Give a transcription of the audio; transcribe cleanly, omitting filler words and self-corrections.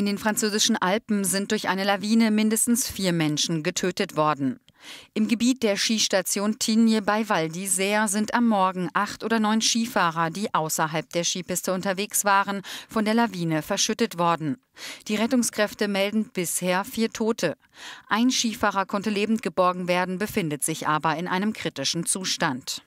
In den französischen Alpen sind durch eine Lawine mindestens 4 Menschen getötet worden. Im Gebiet der Skistation Tignes bei Val d'Isère sind am Morgen 8 oder 9 Skifahrer, die außerhalb der Skipiste unterwegs waren, von der Lawine verschüttet worden. Die Rettungskräfte melden bisher 4 Tote. Ein Skifahrer konnte lebend geborgen werden, befindet sich aber in einem kritischen Zustand.